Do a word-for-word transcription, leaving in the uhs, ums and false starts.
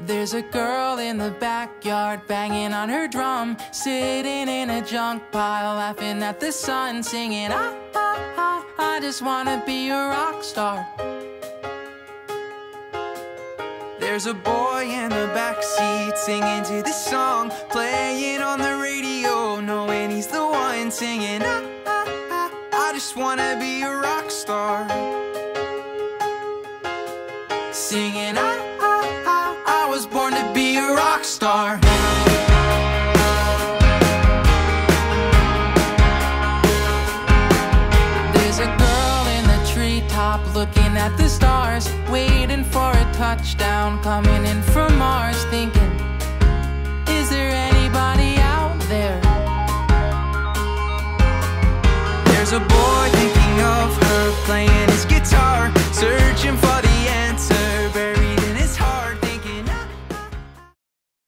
There's a girl in the backyard banging on her drum, sitting in a junk pile, laughing at the sun, singing, I, I, I, I just wanna be a rock star. There's a boy in the backseat singing to this song, playing on the radio, knowing he's the one singing. I, I, I, I just wanna be a rock star, singing. I, I, I, I was born to be a rock star. Looking at the stars, waiting for a touchdown coming in from Mars, thinking, is there anybody out there? There's a boy thinking of her, playing his guitar, searching for